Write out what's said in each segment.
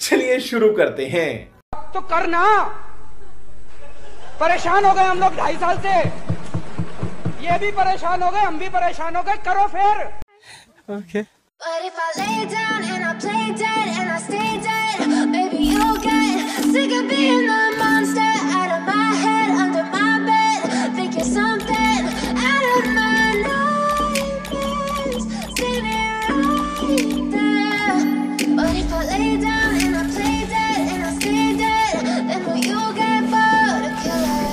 चलिए शुरू करते हैं। तो करना, परेशान हो गए हम लोग 2.5 साल से, ये भी परेशान हो गए, हम भी परेशान हो गए, करो फिर। Okay. But if I lay down and I play dead and I stay dead, baby you'll get sick of being the monster out of my head, under my bed, thinking something out of my nightmares. See me right there. But if I lay down and I play dead and I stay dead, then will you get bored of killing?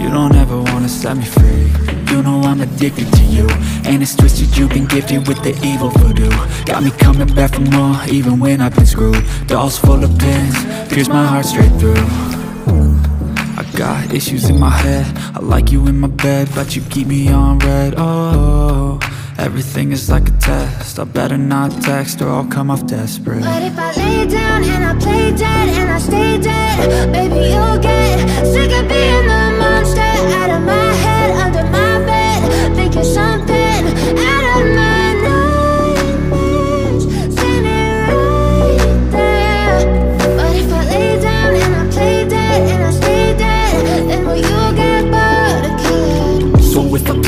You don't ever wanna set me free. You know I'm addicted to you, and it's twisted, you've been gifted with the evil voodoo. Got me coming back for more even when I've been screwed. Dolls full of pins, pierce my heart straight through. Got issues in my head, I like you in my bed, but you keep me on red. Oh, everything is like a test, I better not text or I'll come off desperate. But if I lay down and I play dead and I stay dead, baby you'll get sick of being the monster out of my head, under my bed, thinking something out of my nightmares. Seen it right there. But if I lay down and I play dead and I stay dead, then will you get bored again? So if I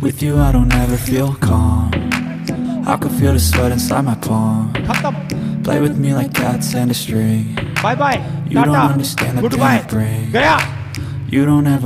With you I don't ever feel calm. I can feel the sweat inside my palm. Play with me like cats and a string. Bye bye. You don't understand the pain it brings. You don't ever